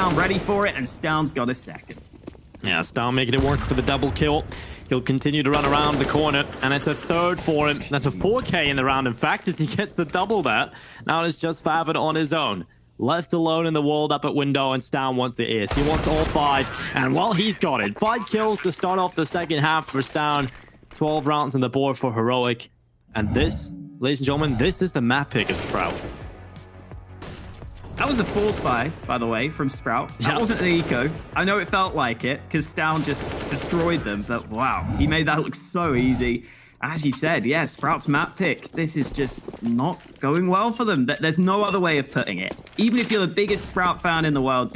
Stown ready for it, and Stown's got a second. Yeah, Stown making it work for the double kill. He'll continue to run around the corner, and it's a third for him. That's a 4K in the round, in fact, as he gets the double there. Now it's just Favon on his own. Left alone in the world up at window, and Stown wants the ace. He wants all five, and well, he's got it. 5 kills to start off the second half for Stown. 12 rounds on the board for Heroic. And this, ladies and gentlemen, this is the map pick of Sprout. That was a force buy, by the way, from Sprout. That wasn't an eco. I know it felt like it, because Stown just destroyed them. But wow, he made that look so easy. As you said, yeah, Sprout's map pick. This is just not going well for them. There's no other way of putting it. Even if you're the biggest Sprout fan in the world,